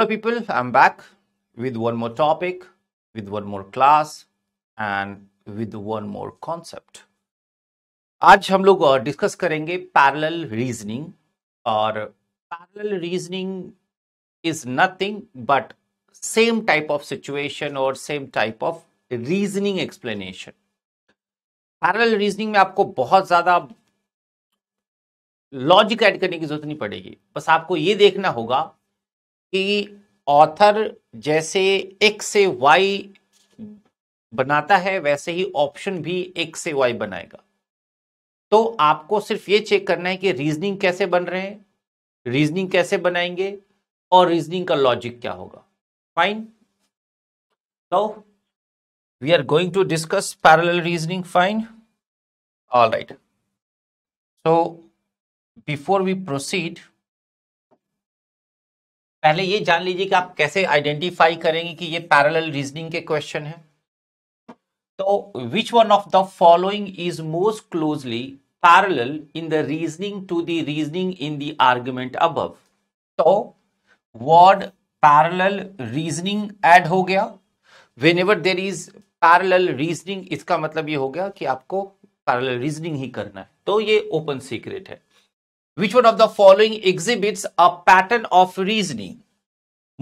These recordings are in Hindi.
Hello people, I'm back with one more topic, with one more class and with one more concept. आज हम लोग डिस्कस करेंगे पैरेलल रीजनिंग और parallel reasoning is nothing but same type of situation और same type of reasoning explanation. Parallel reasoning में आपको बहुत ज़्यादा लॉजिक ऐड करने की जरूरत नहीं पड़ेगी, बस आपको ये देखना होगा कि ऑथर जैसे x से y बनाता है वैसे ही ऑप्शन भी x से y बनाएगा। तो आपको सिर्फ ये चेक करना है कि रीजनिंग कैसे बन रहे हैं, रीजनिंग कैसे बनाएंगे और रीजनिंग का लॉजिक क्या होगा। फाइन, तो we are going to discuss parallel reasoning. Fine, alright. So before we proceed, पहले ये जान लीजिए कि आप कैसे आइडेंटिफाई करेंगे कि ये पैरेलल रीजनिंग के क्वेश्चन है। तो which one of the following is most closely parallel in the reasoning to the reasoning in the argument above. तो वर्ड पैरेलल रीजनिंग ऐड हो गया। Whenever there is parallel reasoning, इसका मतलब ये हो गया कि आपको पैरेलल रीजनिंग ही करना है। तो ये ओपन सीक्रेट है। Which one of the following exhibits a pattern of reasoning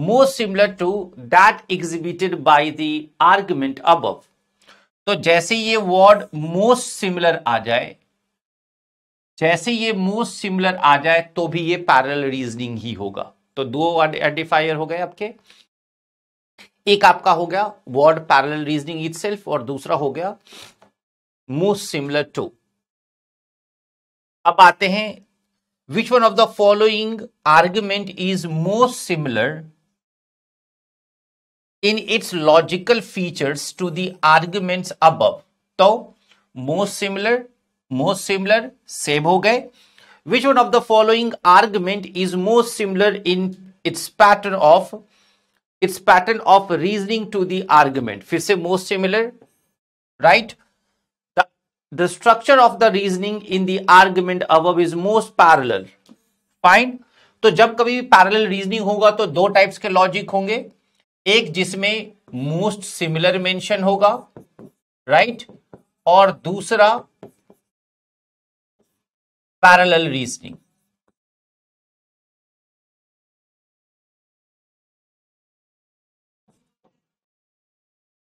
most similar to that exhibited by the argument above? तो जैसे ये word most similar आ जाए, जैसे ये most similar आ जाए तो भी ये parallel reasoning ही होगा। तो दो identifier हो गए आपके, एक आपका हो गया word parallel reasoning itself और दूसरा हो गया most similar to। अब आते हैं Which one of the following argument is most similar in its logical features to the arguments above? तो most similar सेम हो गए। Which one of the following argument is most similar in its pattern of reasoning to the argument? फिर से most similar, right? The structure of the reasoning in the argument above is most parallel. Fine. तो जब कभी भी parallel reasoning होगा तो दो types के logic होंगे, एक जिसमें most similar mention होगा, right? और दूसरा parallel reasoning।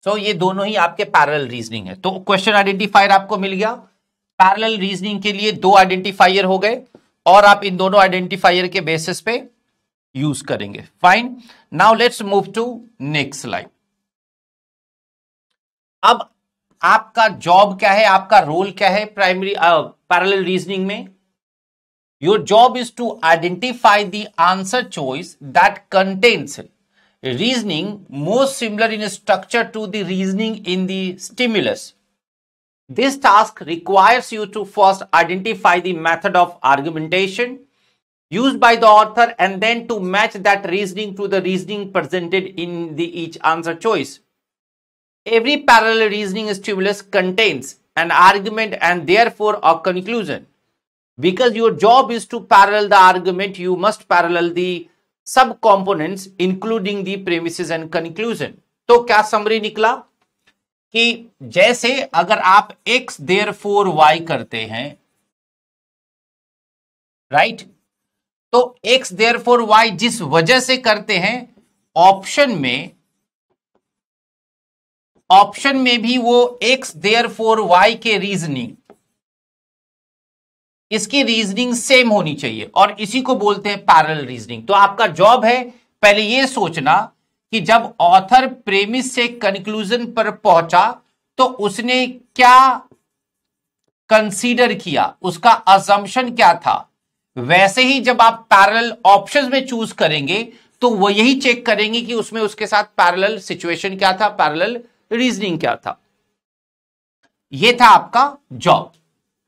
So, ये दोनों ही आपके पैरेलल रीजनिंग है। तो क्वेश्चन आइडेंटिफायर आपको मिल गया। पैरेलल रीजनिंग के लिए दो आइडेंटिफायर हो गए और आप इन दोनों आइडेंटिफायर के बेसिस पे यूज करेंगे। Fine, now let's move to next slide. अब आपका जॉब क्या है, आपका रोल क्या है प्राइमरी पैरेलल रीजनिंग में? Your job is to identify the answer choice that contains reasoning most similar in structure to the reasoning in the stimulus. This task requires you to first identify the method of argumentation used by the author and then to match that reasoning to the reasoning presented in the each answer choice. Every parallel reasoning stimulus contains an argument and therefore a conclusion. Because your job is to parallel the argument, you must parallel the सब components including the premises and conclusion. तो क्या समरी निकला कि जैसे अगर आप x देयरफॉर y करते हैं, राइट तो x देयरफॉर y जिस वजह से करते हैं, ऑप्शन में भी वो x देयरफॉर y के रीजनिंग, इसकी रीजनिंग सेम होनी चाहिए और इसी को बोलते हैं पैरेलल रीजनिंग। तो आपका जॉब है पहले ये सोचना कि जब ऑथर प्रेमिस से कंक्लूजन पर पहुंचा तो उसने क्या कंसीडर किया, उसका असम्पशन क्या था। वैसे ही जब आप पैरेलल ऑप्शंस में चूज करेंगे तो वो यही चेक करेंगे कि उसमें उसके साथ पैरेलल सिचुएशन क्या था, पैरेलल रीजनिंग क्या था। यह था आपका जॉब।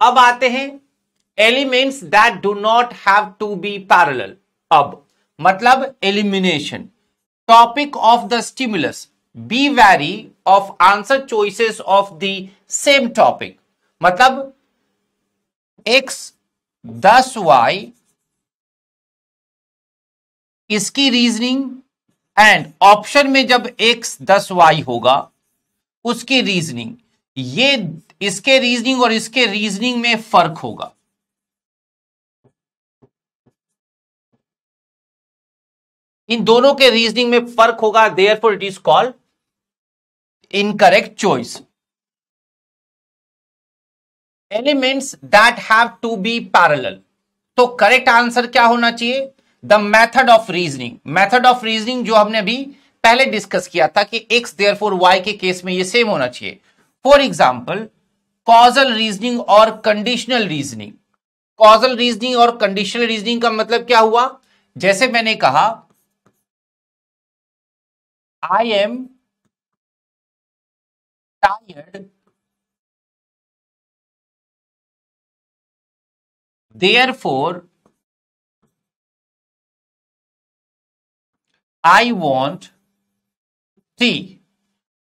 अब आते हैं elements that do not have to be parallel. अब मतलब elimination. Topic of the stimulus, be wary of answer choices of the same topic. मतलब x 10 y, इसकी रीजनिंग एंड ऑप्शन में जब x 10y होगा उसकी रीजनिंग, ये इसके रीजनिंग और इसके रीजनिंग में फर्क होगा। इन दोनों के रीजनिंग में फर्क होगा, therefore it is called incorrect choice. Elements that have to be parallel, तो करेक्ट आंसर क्या होना चाहिए? The method of reasoning, method of reasoning जो हमने अभी पहले डिस्कस किया था कि x देयरफॉर y के केस में ये सेम होना चाहिए। फॉर एग्जाम्पल कॉजल रीजनिंग और कंडीशनल रीजनिंग। कॉजल रीजनिंग और कंडीशनल रीजनिंग का मतलब क्या हुआ? जैसे मैंने कहा I am tired, therefore I want tea।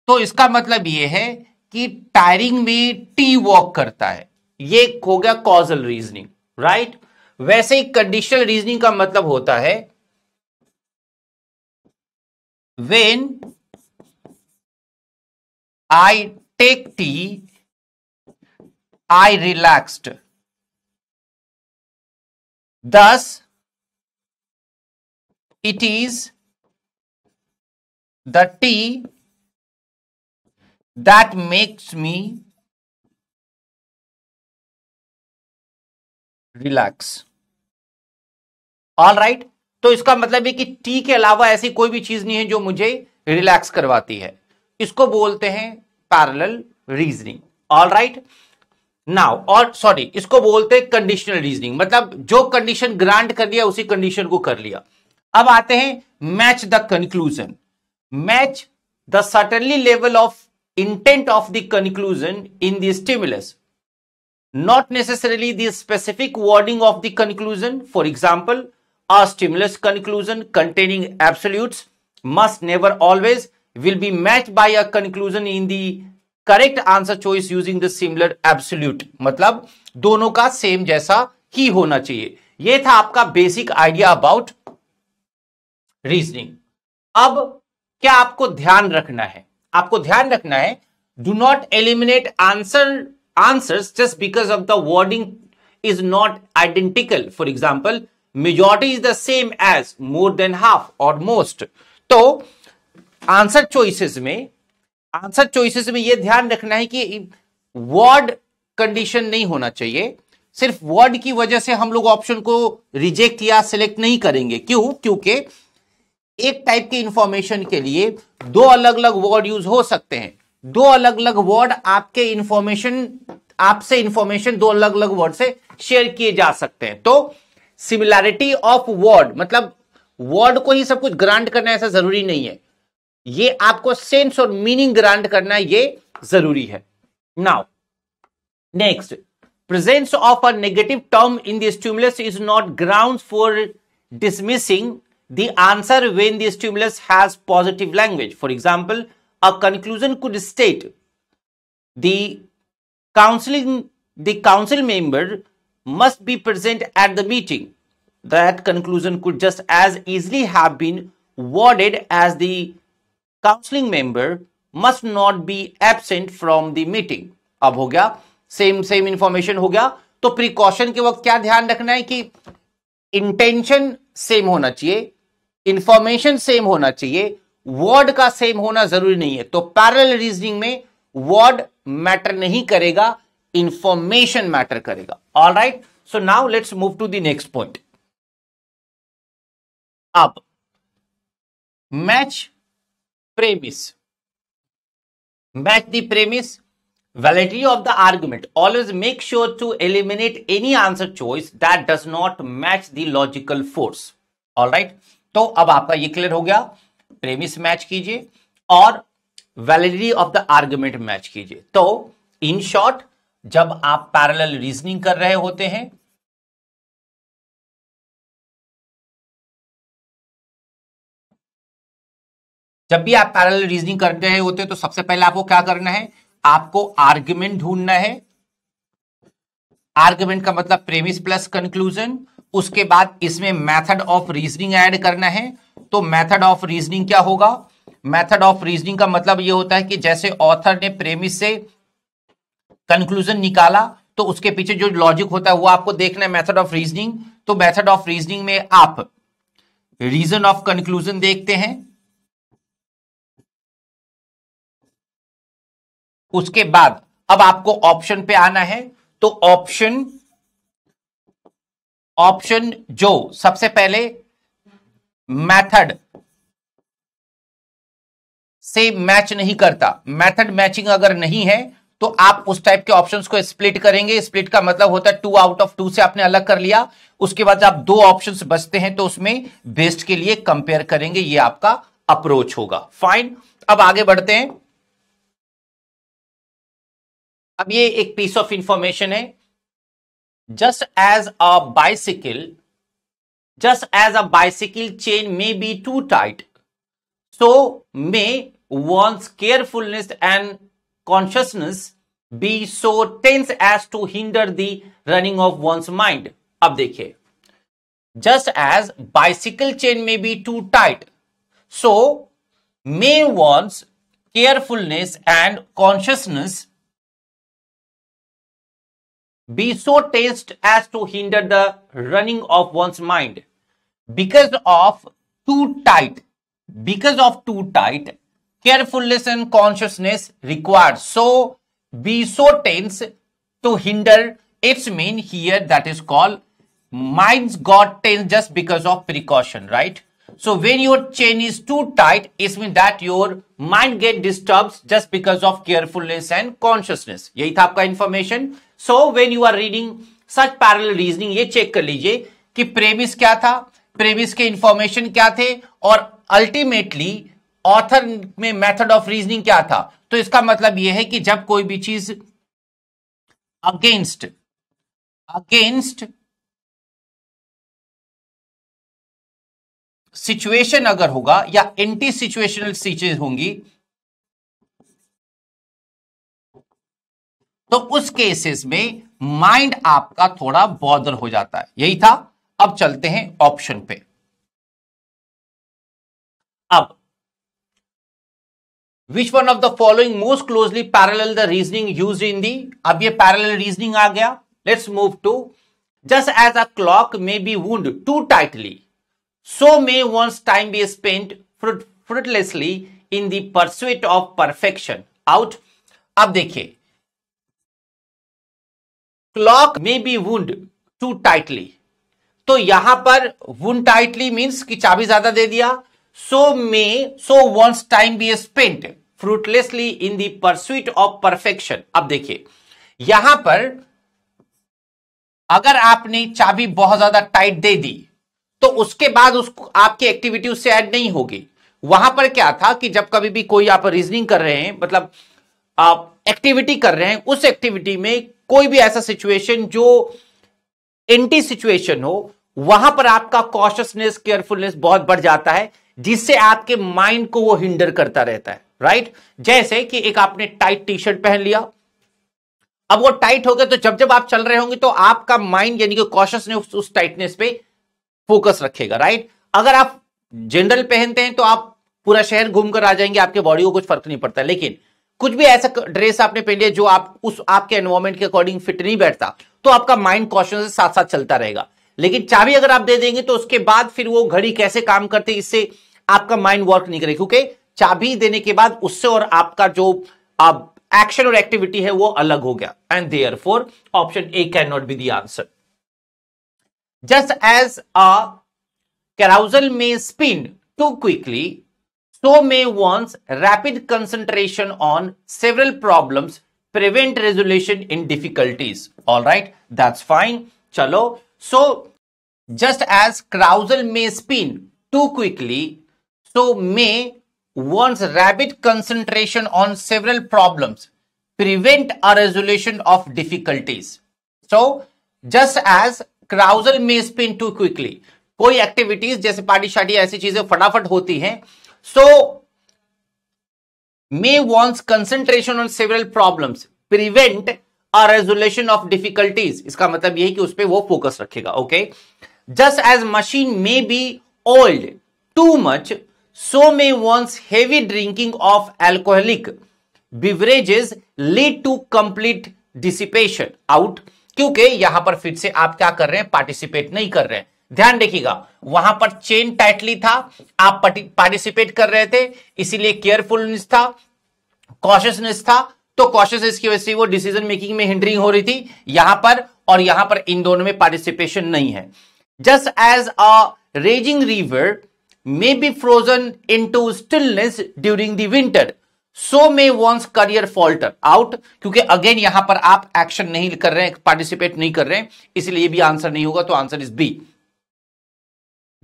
तो इसका मतलब यह है कि टायरिंग में टी वॉक करता है, ये हो गया कॉजल रीजनिंग, राइट। वैसे ही कंडीशनल रीजनिंग का मतलब होता है when I take tea I relaxed, thus it is the tea that makes me relax। All right, तो इसका मतलब है कि टी के अलावा ऐसी कोई भी चीज नहीं है जो मुझे रिलैक्स करवाती है। इसको बोलते हैं parallel reasoning. All right now, और सॉरी, इसको बोलते हैं कंडीशनल रीजनिंग, मतलब जो कंडीशन ग्रांट कर लिया उसी कंडीशन को कर लिया। अब आते हैं match the conclusion. Match the certainly level of intent of the conclusion in the stimulus, not necessarily the specific wording of the conclusion. For example a stimulus conclusion containing absolutes must never always will be matched by a conclusion in the correct answer choice using the similar absolute। मतलब दोनों का सेम जैसा ही होना चाहिए। यह था आपका बेसिक आइडिया अबाउट रीजनिंग। अब क्या आपको ध्यान रखना है? आपको ध्यान रखना है do not eliminate answers just because of the wording is not identical. For example majority is the same as, more than half और मोस्ट। तो आंसर चॉइसेस में यह ध्यान रखना है कि वर्ड कंडीशन नहीं होना चाहिए। सिर्फ वर्ड की वजह से हम लोग ऑप्शन को रिजेक्ट या सिलेक्ट नहीं करेंगे। क्यों? क्योंकि एक टाइप की इंफॉर्मेशन के लिए दो अलग अलग वर्ड यूज हो सकते हैं। दो अलग अलग वर्ड आपसे इंफॉर्मेशन दो अलग अलग वर्ड से शेयर किए जा सकते हैं। तो सिमिलैरिटी ऑफ वर्ड, मतलब वर्ड को ही सब कुछ ग्रांट करना ऐसा जरूरी नहीं है। ये आपको सेंस और मीनिंग ग्रांट करना ये जरूरी है। Now next, Presence of a negative term in the stimulus is not grounds for dismissing the answer when the stimulus has positive language. For example, a conclusion could state the council member must be present at the meeting. That conclusion could just as easily have been worded as the counseling member must not be absent from the meeting. Ab ho gaya, same information. हो गया। तो प्रिकॉशन के वक्त क्या ध्यान रखना है कि इंटेंशन सेम होना चाहिए, इंफॉर्मेशन सेम होना चाहिए, वर्ड का सेम होना जरूरी नहीं है। तो पैरेलल रीजनिंग में वर्ड मैटर नहीं करेगा, इंफॉर्मेशन मैटर करेगा। All right, so now let's move to the next point. अब match premise, match the premise, validity of the argument। Always make sure to eliminate any answer choice that does not match the logical force। All right, तो अब आपका ये क्लियर हो गया। प्रेमिस मैच कीजिए और validity of the argument match कीजिए। तो इन शॉर्ट, जब आप पैरेलल रीजनिंग कर रहे होते हैं जब भी आप पैरेलल रीजनिंग कर रहे होते हैं तो सबसे पहले आपको क्या करना है? आपको आर्ग्यूमेंट ढूंढना है। आर्ग्यूमेंट का मतलब प्रेमिस प्लस कंक्लूजन। उसके बाद इसमें मेथड ऑफ रीजनिंग ऐड करना है। तो मेथड ऑफ रीजनिंग क्या होगा? मेथड ऑफ रीजनिंग का मतलब यह होता है कि जैसे ऑथर ने प्रेमिस से कंक्लूजन निकाला तो उसके पीछे जो लॉजिक होता है वो आपको देखना है मेथड ऑफ रीजनिंग। तो मेथड ऑफ रीजनिंग में आप रीजन ऑफ कंक्लूजन देखते हैं, उसके बाद अब आपको ऑप्शन पे आना है। तो ऑप्शन जो सबसे पहले मेथड से मैच नहीं करता, मेथड मैचिंग अगर नहीं है तो आप उस टाइप के ऑप्शंस को स्प्लिट करेंगे। स्प्लिट का मतलब होता है 2 आउट ऑफ 2 से आपने अलग कर लिया, उसके बाद आप 2 ऑप्शंस बचते हैं तो उसमें बेस्ट के लिए कंपेयर करेंगे। ये आपका अप्रोच होगा। फाइन, अब आगे बढ़ते हैं। अब ये एक पीस ऑफ इंफॉर्मेशन है, just as a bicycle chain may be too tight, so may one's carefulness and consciousness be so tense as to hinder the running of one's mind। अब देखिए, just as bicycle chain may be too tight, so may one's carefulness and consciousness be so tense as to hinder the running of one's mind because of too tight carefulness and consciousness required, so be so tense to hinder its mean here, that is called minds got tense just because of precaution, right? So when your chain is too tight, it means that your mind get disturbed just because of carefulness and consciousness। यही था आपका information। So when you are reading such parallel reasoning, ये check कर लीजिए कि premise क्या था, premise के information क्या थे और ultimately ऑथर में मेथड ऑफ रीजनिंग क्या था। तो इसका मतलब यह है कि जब कोई भी चीज अगेंस्ट सिचुएशन अगर होगा या एंटी सिचुएशनल चीजें होंगी तो उस केसेस में माइंड आपका थोड़ा बॉदर हो जाता है। यही था। अब चलते हैं ऑप्शन पे। अब Which one of the following most closely parallel the reasoning used in the, अब ये parallel reasoning आ गया। Let's move to just as a clock may be wound too tightly, so may one's time be spent fruitlessly in the pursuit of perfection out। अब देखिए, clock may be wound too tightly, तो यहां पर wound tightly means कि चाबी ज्यादा दे दिया। So one's time be spent fruitlessly in the pursuit of perfection। अब देखिए, यहां पर अगर आपने चाबी बहुत ज्यादा टाइट दे दी तो उसके बाद उसको आपकी एक्टिविटी उससे ऐड नहीं होगी। वहां पर क्या था कि जब कभी भी कोई आप रीजनिंग कर रहे हैं, मतलब आप एक्टिविटी कर रहे हैं, उस एक्टिविटी में कोई भी ऐसा सिचुएशन जो एंटी सिचुएशन हो, वहां पर आपका कॉशियसनेस, केयरफुलनेस बहुत बढ़ जाता है, जिससे आपके माइंड को वो हिंडर करता रहता है, राइट? जैसे कि एक आपने टाइट टी शर्ट पहन लिया, अब वो टाइट हो गया, तो जब जब आप चल रहे होंगे तो आपका माइंड यानी कि कॉशियसनेस उस टाइटनेस पे फोकस रखेगा, राइट? अगर आप जनरल पहनते हैं तो आप पूरा शहर घूमकर आ जाएंगे, आपके बॉडी को कुछ फर्क नहीं पड़ता। लेकिन कुछ भी ऐसा ड्रेस आपने पहन लिया जो आप उस आपके एनवायरमेंट के अकॉर्डिंग फिट नहीं बैठता, तो आपका माइंड कॉशियसनेस के साथ साथ चलता रहेगा। लेकिन चाबी अगर आप दे देंगे तो उसके बाद फिर वो घड़ी कैसे काम करते, इससे आपका माइंड वर्क नहीं करेगा, क्योंकि चाबी देने के बाद उससे और आपका जो एक्शन और एक्टिविटी है वो अलग हो गया। And therefore option A can not be the answer. Just as a carousel में spin too quickly, so may one's rapid concentration on several problems prevent resolution in difficulties. Alright, that's fine. चलो, So just as carousel may spin too quickly, so may one's rapid concentration on several problems prevent a resolution of difficulties। So just as carousel may spin too quickly, कोई activities जैसे पार्टी शार्टी ऐसी चीजें फटाफट होती हैं, so may one's concentration on several problems prevent resolution of difficulties. इसका मतलब यह है कि उस पर वो फोकस रखेगा। ओके, जस्ट एज मशीन में be old too much, so may one's heavy drinking of alcoholic beverages lead to complete dissipation out। क्योंकि यहां पर फिर से आप क्या कर रहे हैं, पार्टिसिपेट नहीं कर रहे हैं। ध्यान देखिएगा, वहां पर चेन टाइटली था, आप पार्टिसिपेट कर रहे थे, इसीलिए केयरफुलनेस था, कॉशियसनेस था, तो कॉशियसनेस की वजह से वो डिसीजन मेकिंग में हिंडरिंग हो रही थी यहां पर, और यहां पर इन दोनों में पार्टिसिपेशन नहीं है। Just as a raging river may be frozen into stillness during the winter, so may one's career falter out. क्योंकि अगेन यहां पर आप एक्शन नहीं कर रहे हैं, पार्टिसिपेट नहीं कर रहे हैं, इसलिए भी आंसर नहीं होगा, तो आंसर इज बी।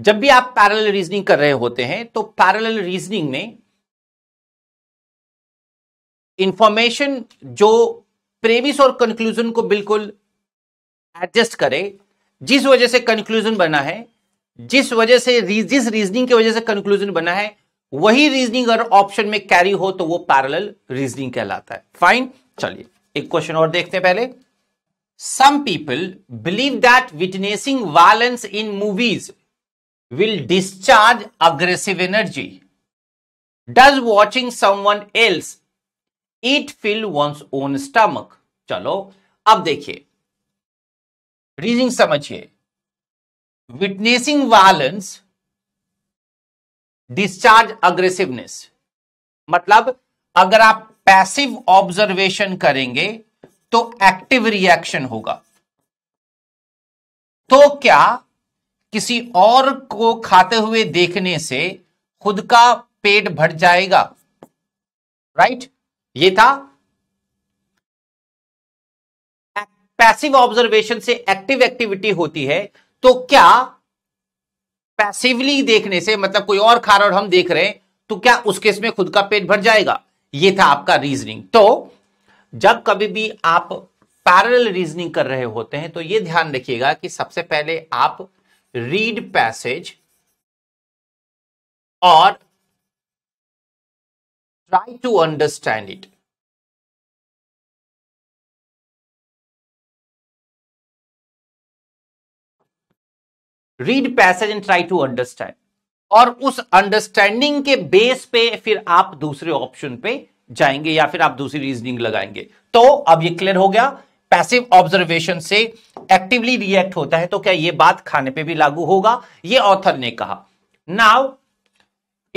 जब भी आप पैरेलल रीजनिंग कर रहे होते हैं तो पैरेलल रीजनिंग में इंफॉर्मेशन जो प्रेमिस और कंक्लूजन को बिल्कुल एडजस्ट करे, जिस वजह से कंक्लूजन बना है, जिस वजह से जिस रीजनिंग की वजह से कंक्लूजन बना है, वही रीजनिंग अगर ऑप्शन में कैरी हो तो वो पैरेलल रीजनिंग कहलाता है। फाइन, चलिए एक क्वेश्चन और देखते हैं पहले। Some people believe that witnessing violence in movies will discharge aggressive energy. Does watching someone else eat fill one's own stomach? चलो अब देखिए, रीजनिंग समझिए। विटनेसिंग वायलेंस, डिस्चार्ज अग्रेसिवनेस, मतलब अगर आप पैसिव ऑब्जर्वेशन करेंगे तो एक्टिव रिएक्शन होगा। तो क्या किसी और को खाते हुए देखने से खुद का पेट भर जाएगा? राइट, ये था पैसिव ऑब्जर्वेशन से एक्टिव एक्टिविटी होती है। तो क्या पैसिवली देखने से, मतलब कोई और खा रहा और हम देख रहे हैं, तो क्या उस केस में खुद का पेट भर जाएगा? ये था आपका रीजनिंग। तो जब कभी भी आप पैरेलल रीजनिंग कर रहे होते हैं तो ये ध्यान रखिएगा कि सबसे पहले आप रीड पैसेज और try to understand it. Read passage and try to understand, और उस अंडरस्टैंडिंग के बेस पे फिर आप दूसरे ऑप्शन पे जाएंगे या फिर आप दूसरी रीजनिंग लगाएंगे। तो अब ये क्लियर हो गया, पैसिव ऑब्जर्वेशन से एक्टिवली रिएक्ट होता है। तो क्या ये बात खाने पे भी लागू होगा, ये ऑथर ने कहा। Now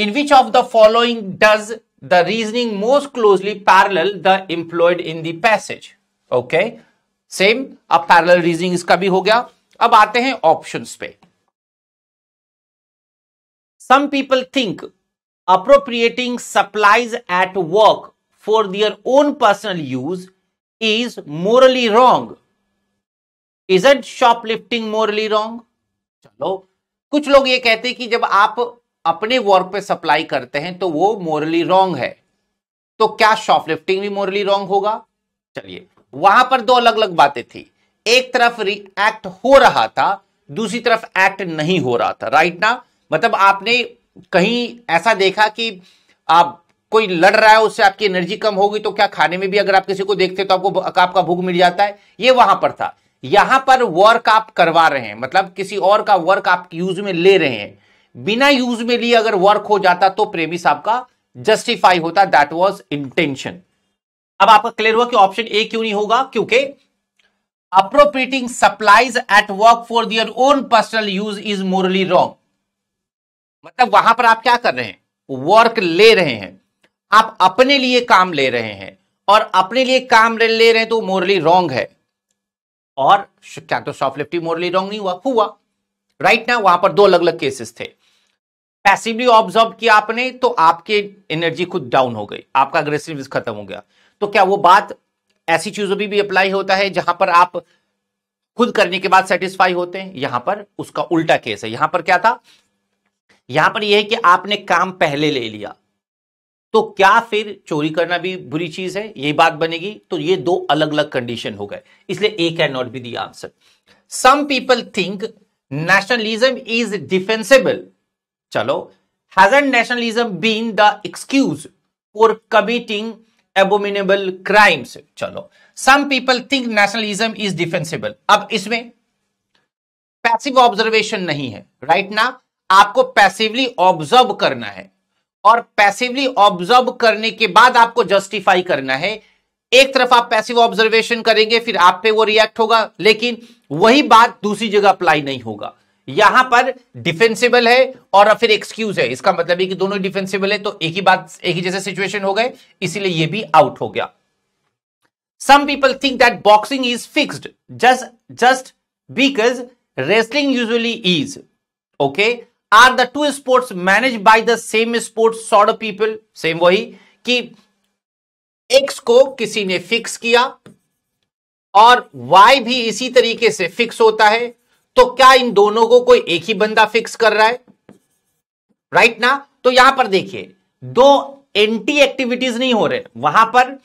in which of the following does the reasoning most closely parallel the employed in the passage? Okay, same, अब पैरेलल रीजनिंग इसका भी हो गया। अब आते हैं ऑप्शंस पे। Some people think appropriating supplies at work for their own personal use is morally wrong. Isn't shoplifting morally wrong? चलो, कुछ लोग ये कहते हैं कि जब आप अपने वर्क पे सप्लाई करते हैं तो वो morally wrong है, तो क्या shoplifting भी morally wrong होगा? चलिए, वहां पर दो अलग अलग बातें थी। एक तरफ रिएक्ट हो रहा था, दूसरी तरफ एक्ट नहीं हो रहा था। राइट ना, मतलब आपने कहीं ऐसा देखा कि आप कोई लड़ रहा है, उससे आपकी एनर्जी कम होगी, तो क्या खाने में भी अगर आप किसी को देखते तो आपको आपका भूख मिट जाता है? ये वहां पर था। यहां पर वर्क आप करवा रहे हैं, मतलब किसी और का वर्क आप यूज में ले रहे हैं। बिना यूज में लिए अगर वर्क हो जाता तो प्रेमिस आपका जस्टिफाई होता, दैट वाज इंटेंशन। अब आपका क्लियर हुआ कि ऑप्शन ए क्यों नहीं होगा, क्योंकि appropriating supplies at work for their own personal use is morally wrong, मतलब वहां पर आप क्या कर रहे हैं, वर्क ले रहे हैं, आप अपने लिए काम ले रहे हैं, और अपने लिए काम ले रहे हैं तो मोरली रॉन्ग है। और क्या तो शॉपलिफ्टिंग मोरली रॉन्ग नहीं हुआ? हुआ, राइट ना। वहां पर दो अलग अलग केसेस थे। पैसिवली ऑब्जर्व किया आपने तो आपकी एनर्जी खुद डाउन हो गई, आपका अग्रेसिवनेस खत्म हो गया। तो क्या वो बात ऐसी चीजों पर भी अप्लाई होता है जहां पर आप खुद करने के बाद सेटिस्फाई होते हैं? यहां पर उसका उल्टा केस है। यहां पर क्या था, यहां पर यह है कि आपने काम पहले ले लिया, तो क्या फिर चोरी करना भी बुरी चीज है? यही बात बनेगी। तो ये दो अलग अलग कंडीशन हो गए, इसलिए A can not be the answer. Some people think nationalism is defensible. चलो, hasn't nationalism been the excuse for committing abominable crimes? चलो, some people think nationalism is defensible. अब इसमें पैसिव ऑब्जर्वेशन नहीं है, राइट ना, आपको पैसिवली ऑब्जर्व करना है और पैसिवली ऑब्जर्व करने के बाद आपको जस्टिफाई करना है। एक तरफ आप पैसिव ऑब्जर्वेशन करेंगे फिर आप पे वो रिएक्ट होगा, लेकिन वही बात दूसरी जगह अप्लाई नहीं होगा। यहां पर डिफेंसिबल है और फिर एक्सक्यूज है, इसका मतलब है कि दोनों डिफेंसिबल है तो एक ही जैसे सिचुएशन हो गए, इसीलिए ये भी आउट हो गया। Some people think that boxing is fixed just because wrestling usually is okay. Are the two sports managed by the same sports sort of people? Same वही कि एक्स को किसी ने फिक्स किया और वाई भी इसी तरीके से फिक्स होता है, तो क्या इन दोनों को कोई एक ही बंदा फिक्स कर रहा है? राइट ना। तो यहां पर देखिए दो एंटी एक्टिविटीज नहीं हो रहे, वहां पर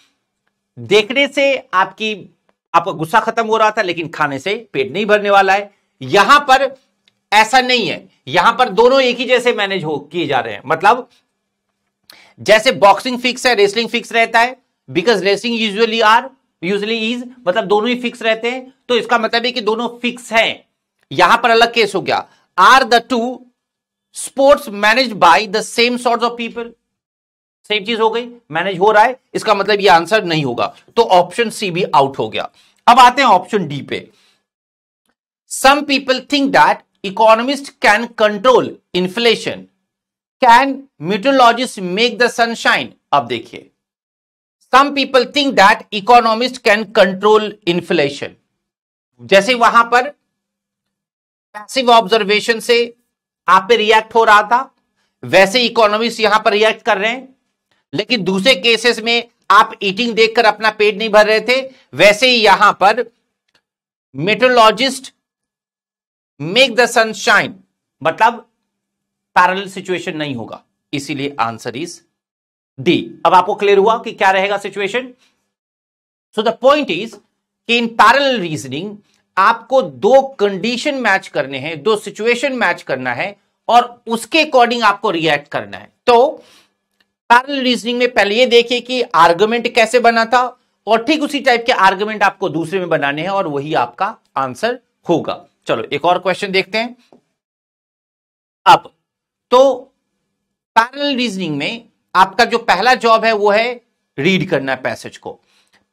देखने से आपका गुस्सा खत्म हो रहा था लेकिन खाने से पेट नहीं भरने वाला है। यहां पर ऐसा नहीं है, यहां पर दोनों एक ही जैसे मैनेज किए जा रहे हैं। मतलब जैसे बॉक्सिंग फिक्स है रेसलिंग फिक्स रहता है बिकॉज रेसलिंग यूजुअली इज, मतलब दोनों ही फिक्स रहते हैं, तो इसका मतलब है कि दोनों फिक्स हैं। यहां पर अलग केस हो गया। Are the two sports managed by the same sorts of people? Same चीज हो गई, मैनेज हो रहा है, इसका मतलब ये आंसर नहीं होगा, तो ऑप्शन सी भी आउट हो गया। अब आते हैं ऑप्शन डी पे। Some people think that economist can control inflation, can metrologist make the sunshine? अब देखिए some people think that economist can control inflation, जैसे वहां पर पैसिव ऑब्जर्वेशन से आप पे रिएक्ट हो रहा था वैसे इकोनॉमिस्ट यहां पर रिएक्ट कर रहे हैं, लेकिन दूसरे केसेस में आप ईटिंग देखकर अपना पेट नहीं भर रहे थे, वैसे ही यहां पर मेट्रोलॉजिस्ट मेक द सनशाइन, मतलब पैरेलल सिचुएशन नहीं होगा, इसीलिए आंसर इज डी। अब आपको क्लियर हुआ कि क्या रहेगा situation. So the point is कि इन पैरेलल रीजनिंग आपको दो कंडीशन मैच करने हैं, दो सिचुएशन मैच करना है और उसके अकॉर्डिंग आपको रिएक्ट करना है। तो पैरेलल रीजनिंग में पहले ये देखिए कि आर्गुमेंट कैसे बना था और ठीक उसी टाइप के आर्गुमेंट आपको दूसरे में बनाने हैं और वही आपका आंसर होगा। चलो एक और क्वेश्चन देखते हैं। अब तो पैरेलल रीजनिंग में आपका जो पहला जॉब है वो है रीड करना है पैसेज को।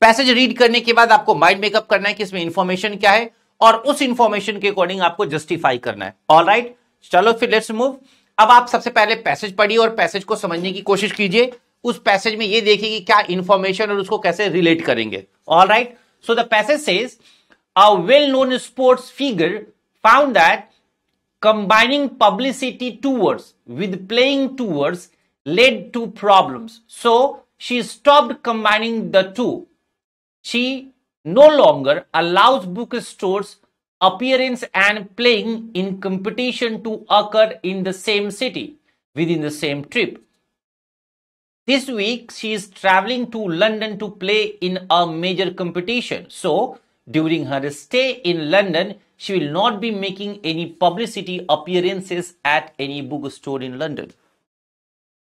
पैसेज रीड करने के बाद आपको माइंड मेकअप करना है कि इसमें इंफॉर्मेशन क्या है और उस इंफॉर्मेशन के अकॉर्डिंग आपको जस्टिफाई करना है। ऑलराइट, चलो फिर लेट्स मूव। अब आप सबसे पहले पैसेज पढ़िए और पैसेज को समझने की कोशिश कीजिए। उस पैसेज में ये देखिए कि क्या इंफॉर्मेशन और उसको कैसे रिलेट करेंगे। Alright, so the passage says a well known sports figure found that combining publicity towards with playing towards led to problems, so she stopped combining the two. She no longer allows bookstores, appearance and playing in competition to occur in the same city within the same trip. This week she is traveling to London to play in a major competition, so during her stay in London she will not be making any publicity appearances at any bookstore in London.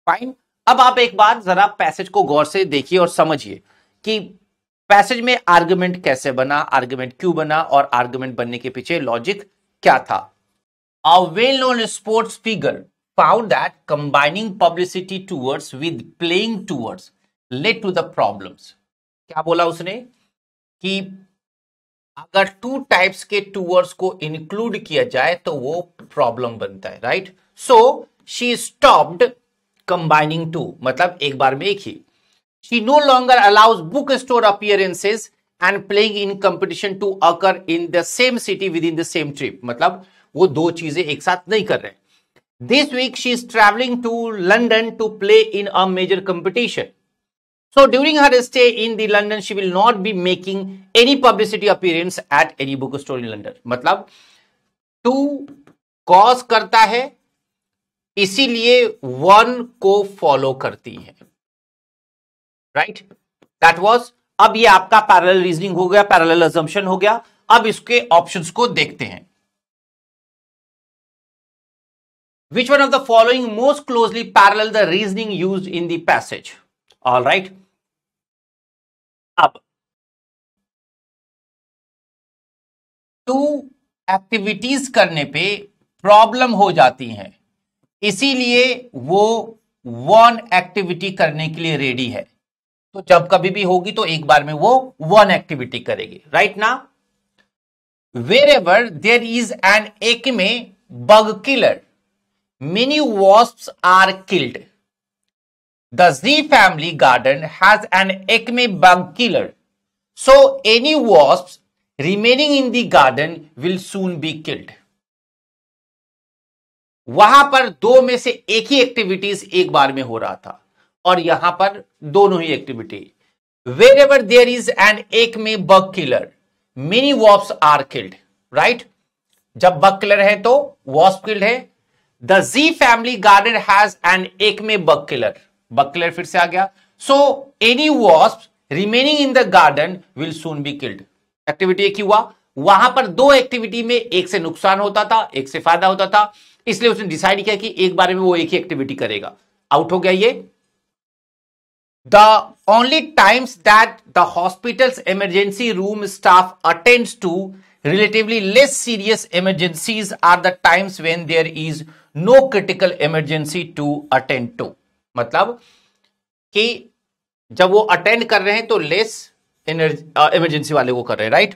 Fine. अब आप एक बार जरा पैसेज को गौर से देखिए और समझिए कि पैसेज में आर्गुमेंट कैसे बना, आर्गुमेंट क्यों बना और आर्गुमेंट बनने के पीछे लॉजिक क्या था। A well known sports figure found that combining publicity towards with playing towards led to the problems. क्या बोला उसने कि अगर टू टाइप्स के टूवर्ड्स को इंक्लूड किया जाए तो वो प्रॉब्लम बनता है। Right, so she stopped combining two, मतलब एक बार में एक ही। She no longer allows book store appearances and playing in competition to occur in the same city with in the same trip, मतलब वो दो चीजें एक साथ नहीं कर रहे। This week she is travelling to London to play in a major competition, so during her stay in the London she will not be making any publicity appearance at any book store in London. मतलब टू कॉज करता है इसीलिए वन को फॉलो करती है। Right, that was. अब ये आपका पैरेलल रीजनिंग हो गया, पैरेलल अजम्पशन हो गया। अब इसके ऑप्शंस को देखते हैं। Which one of the following most closely parallel the reasoning used in the passage? Alright, अब टू एक्टिविटीज करने पे प्रॉब्लम हो जाती हैं इसीलिए वो वन एक्टिविटी करने के लिए रेडी है। तो जब कभी भी होगी तो एक बार में वो वन एक्टिविटी करेगी। राइट ना, wherever there is an acme bug killer many wasps are killed. The Z family garden has an acme bug killer, so any wasps remaining in the garden will soon be killed. वहां पर दो में से एक ही एक्टिविटीज एक बार में हो रहा था और यहां पर दोनों ही activity. Wherever there is an acme bug killer, many wasps are killed. Right? जब bug killer है तो wasp killed है। The Z family garden has an acme bug killer. Bug killer फिर से आ गया। So any wasp remaining in the garden will soon be killed. Activity एक ही हुआ, वहां पर दो एक्टिविटी में एक से नुकसान होता था एक से फायदा होता था, इसलिए उसने डिसाइड किया कि एक बार में वो एक ही एक्टिविटी करेगा। आउट हो गया ये। The only times that the hospital's emergency room staff attends to relatively less serious emergencies are the times when there is no critical emergency to attend to. मतलब कि जब वो अटेंड कर रहे हैं तो लेस इमरजेंसी वाले को कर रहे हैं। Right.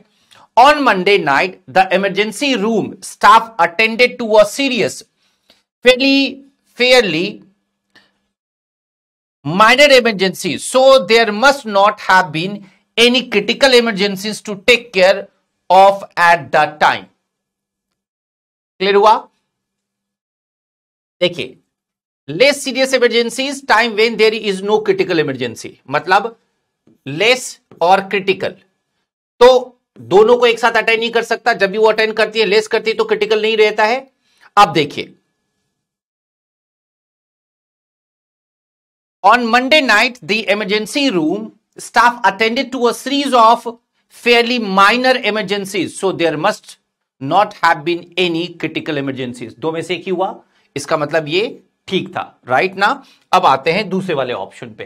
On Monday night the emergency room staff attended to a serious fairly minor emergency, so there must not have been any critical emergencies to take care of at the time. Clear हुआ? देखिए, less serious emergencies, time when there is no critical emergency, मतलब लेस और क्रिटिकल, तो दोनों को एक साथ अटेंड नहीं कर सकता। जब भी वो अटेंड करती है, लेस करती है तो क्रिटिकल नहीं रहता है। अब देखिए, on Monday night the emergency room staff attended to a series of fairly minor emergencies, so there must not have been any critical emergencies. दो में से एक ही हुआ, इसका मतलब ये ठीक था। राइट ना। अब आते हैं दूसरे वाले ऑप्शन पे।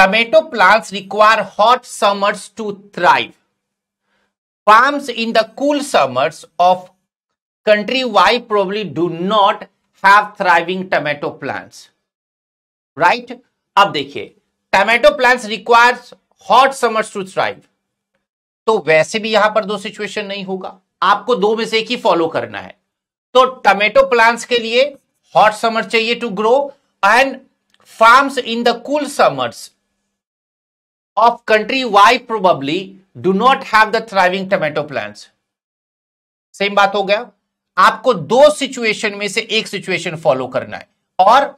Tomato plants require hot summers to thrive. Farms in the cool summers of country Y probably do not have thriving tomato plants. Right. अब देखिए, tomato plants require hot summers to thrive, तो वैसे भी यहां पर दो सिचुएशन नहीं होगा, आपको दो में से एक ही फॉलो करना है। तो टमेटो प्लांट्स के लिए हॉट समर चाहिए to grow, and farms in the cool summers of country Y probably do not have the thriving tomato plants. Same बात हो गया, आपको दो सिचुएशन में से एक सिचुएशन फॉलो करना है और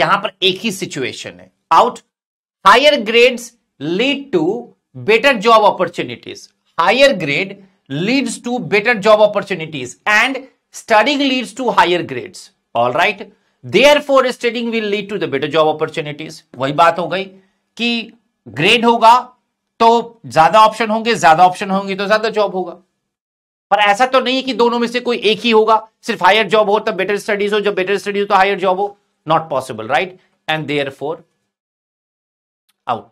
यहां पर एक ही सिचुएशन है। Out. Higher grades lead to better job opportunities, higher grade leads to better job opportunities and studying leads to higher grades. All right, therefore studying will lead to the better job opportunities. वही बात हो गई कि ग्रेड होगा तो ज्यादा ऑप्शन होंगे, ज्यादा ऑप्शन होंगे तो ज्यादा जॉब होगा। पर ऐसा तो नहीं है कि दोनों में से कोई एक ही होगा, सिर्फ हायर जॉब हो तब बेटर स्टडीज हो, जब बेटर स्टडीज हो तो हायर जॉब हो। Not possible. Right, and therefore out,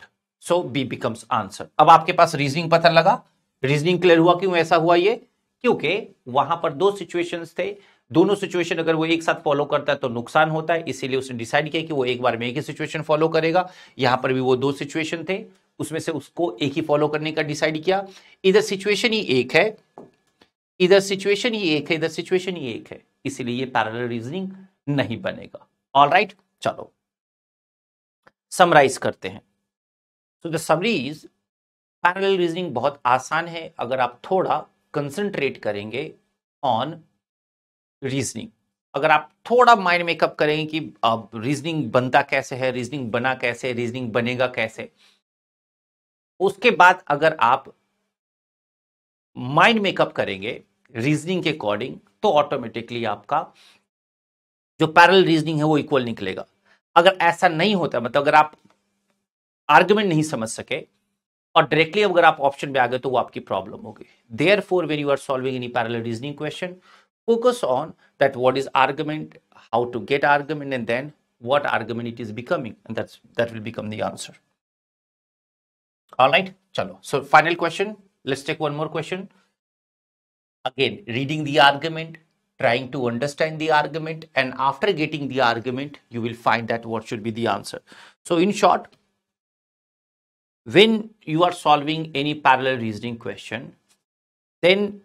so B becomes answer. अब आपके पास रीजनिंग पता लगा, रीजनिंग क्लियर हुआ क्यों ऐसा हुआ ये, क्योंकि वहां पर दो सिचुएशंस थे, दोनों सिचुएशन अगर वो एक साथ फॉलो करता है तो नुकसान होता है, इसीलिए उसने डिसाइड किया कि वो एक बार में एक ही सिचुएशन फॉलो करेगा। यहां पर भी वो दो सिचुएशन थे, उसमें से उसको एक ही फॉलो करने का डिसाइड किया। इधर सिचुएशन ही एक है, इधर सिचुएशन ही एक है, इधर सिचुएशन ही एक है, इसीलिए ये पैरेलल रीजनिंग नहीं बनेगा। ऑलराइट, चलो समराइज करते हैं। So the summary is, parallel reasoning बहुत आसान है अगर आप थोड़ा कंसंट्रेट करेंगे ऑन रीजनिंग, अगर आप थोड़ा माइंड मेकअप करेंगे कि रीजनिंग बनता कैसे है, रीजनिंग बना कैसे, रीजनिंग बनेगा कैसे। उसके बाद अगर आप माइंड मेकअप करेंगे रीजनिंग के अकॉर्डिंग तो ऑटोमेटिकली आपका जो पैरेलल रीजनिंग है वो इक्वल निकलेगा। अगर ऐसा नहीं होता, मतलब अगर आप आर्गुमेंट नहीं समझ सके और डायरेक्टली अगर आप ऑप्शन पे आ गए तो वो आपकी प्रॉब्लम होगी। Therefore when you are solving any parallel reasoning question, focus on that what is argument, how to get argument and then what argument it is becoming, and that will become the answer. Alright, चलो, so final question, let's take one more question. Again, reading the argument, trying to understand the argument, and after getting the argument, you will find that what should be the answer. So in short, when you are solving any parallel reasoning question, then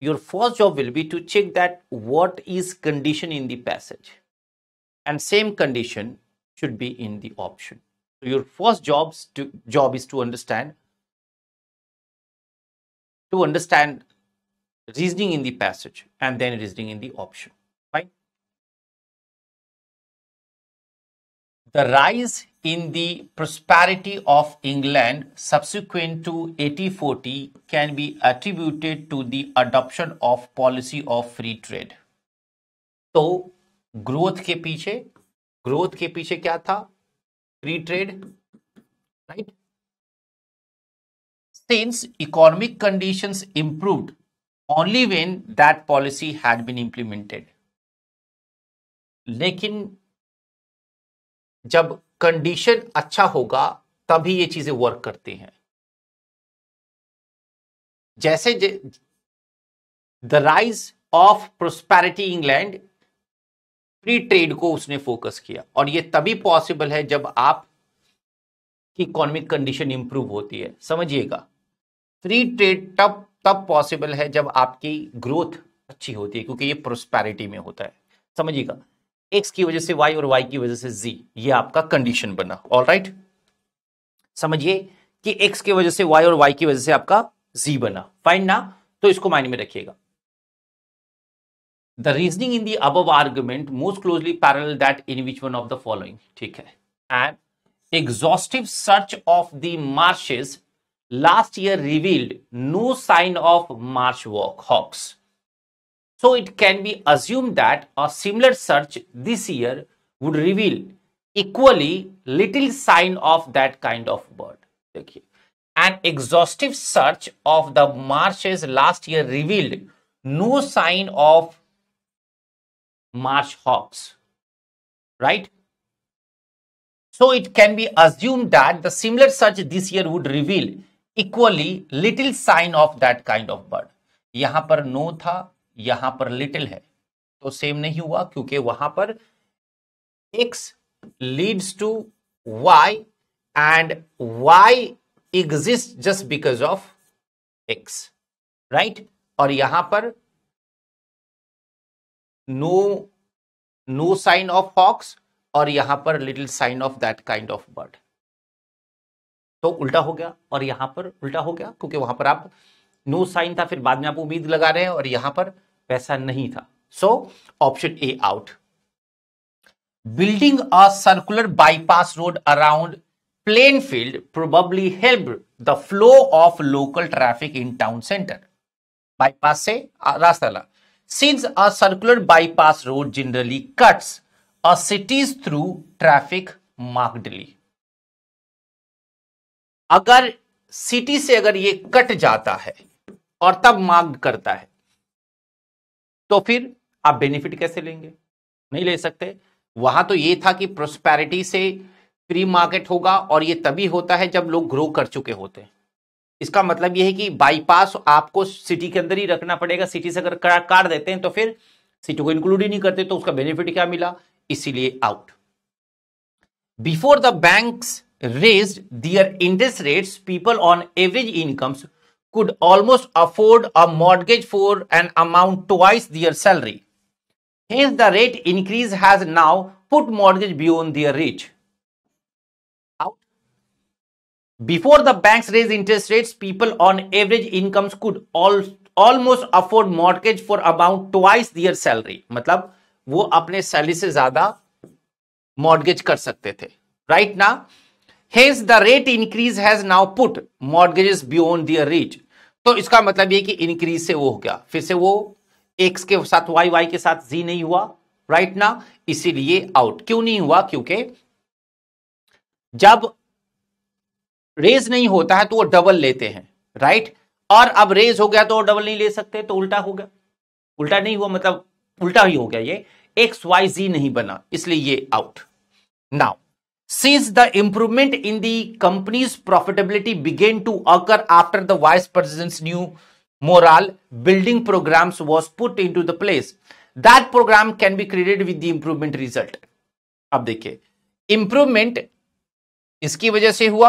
your first job will be to check that what is condition in the passage, and same condition should be in the option. So your first job is to understand reasoning in the passage and then reasoning in the option. Fine. The rise in the prosperity of England subsequent to 1840 can be attributed to the adoption of policy of free trade. तो ग्रोथ के पीछे क्या था? Free trade, right? Since economic conditions improved only when that policy had been implemented. लेकिन जब कंडीशन अच्छा होगा तभी ये चीजें वर्क करती हैं. जैसे the rise of prosperity England, free trade को उसने फोकस किया, और ये तभी पॉसिबल है जब आप इकोनॉमिक कंडीशन इंप्रूव होती है. समझिएगा, फ्री ट्रेड तब पॉसिबल है जब आपकी ग्रोथ अच्छी होती है, क्योंकि ये प्रोस्पेरिटी में होता है. समझिएगा, एक्स की वजह से वाई और वाई की वजह से जी, ये आपका कंडीशन बना. ऑलराइट, समझिए कि एक्स की वजह से वाई और वाई की वजह से आपका जी बना. फाइन ना? तो इसको माइंड में रखिएगा. The reasoning in the above argument most closely parallel that in which one of the following. ठीक है. And exhaustive search of the marshes last year revealed no sign of marsh hawks. So it can be assumed that a similar search this year would reveal equally little sign of that kind of bird. देखिए, an exhaustive search of the marshes last year revealed no sign of marsh hawks. Right? So it can be assumed that the similar search this year would reveal equally little sign of that kind of bird. यहाँ पर no था, यहाँ पर little है, तो same नहीं हुआ, क्योंकि वहां पर x leads to y and y exists just because of x, right? और यहाँ पर no sign of hawks और यहां पर little sign of that kind of bird. तो उल्टा हो गया, और यहां पर उल्टा हो गया, क्योंकि वहां पर आप नो साइन था, फिर बाद में आप उम्मीद लगा रहे हैं, और यहां पर वैसा नहीं था. So option A out. Building a circular bypass road around Plainfield probably helped the flow of local traffic in town centre. Bypass से रास्ता ला. Since a circular bypass road generally cuts A cities through traffic markedly. अगर सिटी से अगर ये कट जाता है और तब मार्ग करता है, तो फिर आप बेनिफिट कैसे लेंगे? नहीं ले सकते. वहां तो ये था कि प्रोस्पेरिटी से फ्री मार्केट होगा, और ये तभी होता है जब लोग ग्रो कर चुके होते हैं. इसका मतलब यह है कि बाईपास आपको सिटी के अंदर ही रखना पड़ेगा. सिटी से अगर काट देते हैं तो फिर सिटी को इंक्लूड ही नहीं करते, तो उसका बेनिफिट क्या मिला? इसीलिए out. Before the banks raised their interest rates, people on average incomes could almost afford a mortgage for an amount twice their salary. Hence the rate increase has now put mortgage beyond their reach. Out. Before the banks raised interest rates, people on average incomes could almost afford mortgage for amount twice their salary. मतलब वो अपने सैलरी से ज्यादा मॉर्गेज कर सकते थे, राइट ना? Hence the rate increase has now put mortgages beyond their reach. तो इसका मतलब ये कि इंक्रीज से वो हो गया, फिर से वो एक्स के साथ वाई, वाई के साथ जी नहीं हुआ, राइट ना? इसीलिए आउट. क्यों नहीं हुआ? क्योंकि जब रेज नहीं होता है तो वो डबल लेते हैं, राइट? और अब रेज हो गया तो वो डबल नहीं ले सकते, तो उल्टा हो गया. उल्टा नहीं हुआ, मतलब उल्टा ही हो गया, ये एक्स वाई जी नहीं बना, इसलिए ये out. Now since the improvement in the company's profitability began to occur after the vice president's new morale building programs was put into the place. That program can be created with the improvement result. अब देखिए इंप्रूवमेंट इसकी वजह से हुआ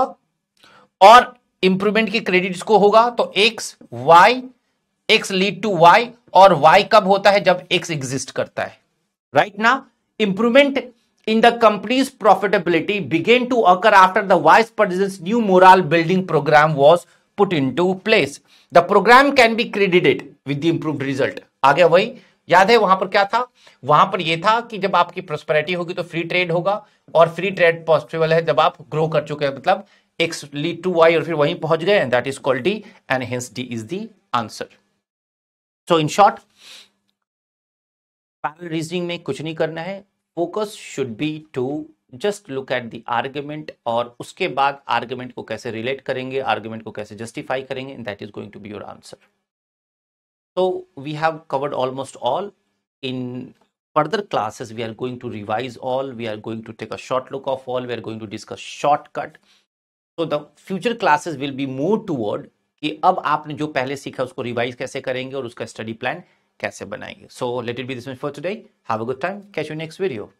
और इंप्रूवमेंट की क्रेडिट इसको होगा तो X Y, X lead to Y और वाई कब होता है जब एक्स एग्जिस्ट करता है राइट ना। Improvement in the company's profitability began to occur after the vice president's new morale building program was put into place. The program can be credited with the improved result. आगे वही याद है वहां पर क्या था, वहां पर यह था कि जब आपकी प्रॉस्पेरिटी होगी तो फ्री ट्रेड होगा और फ्री ट्रेड पॉसिबल है जब आप ग्रो कर चुके हैं मतलब x lead to y और फिर वहीं पहुंच गए and that is called D and hence D is the answer. So in short parallel reasoning में कुछ नहीं करना है, focus should be to just look at the argument और उसके बाद आर्ग्यूमेंट को कैसे रिलेट करेंगे, आर्ग्यूमेंट को कैसे जस्टिफाई करेंगे and that is going to be your answer. So we have covered almost all. In further classes we are going to revise all, we are going to take a short look of all, we are going to discuss shortcut. So the future classes will be move toward कि अब आपने जो पहले सीखा उसको रिवाइज कैसे करेंगे और उसका स्टडी प्लान कैसे बनाएंगे। So let it be this much for today. Have a good time, catch you next video.